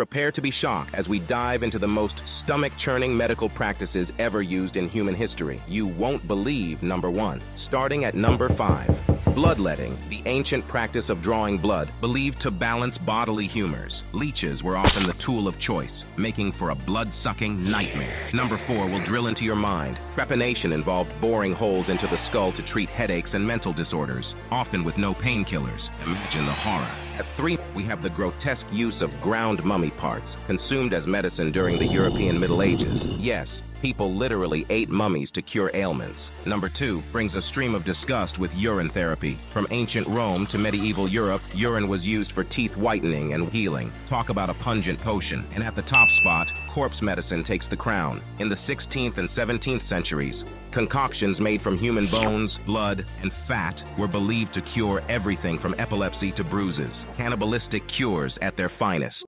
Prepare to be shocked as we dive into the most stomach-churning medical practices ever used in human history. You won't believe number one. Starting at number 5. Bloodletting, the ancient practice of drawing blood, believed to balance bodily humors. Leeches were often the tool of choice, making for a blood-sucking nightmare. Number 4 will drill into your mind. Trepanation involved boring holes into the skull to treat headaches and mental disorders, often with no painkillers. Imagine the horror. At 3, we have the grotesque use of ground mummy parts, consumed as medicine during the European Middle Ages. Yes, people literally ate mummies to cure ailments. Number 2 brings a stream of disgust with urine therapy. From ancient Rome to medieval Europe, urine was used for teeth whitening and healing. Talk about a pungent potion. And at the top spot, corpse medicine takes the crown. In the 16th and 17th centuries, concoctions made from human bones, blood, and fat were believed to cure everything from epilepsy to bruises. Cannibalistic cures at their finest.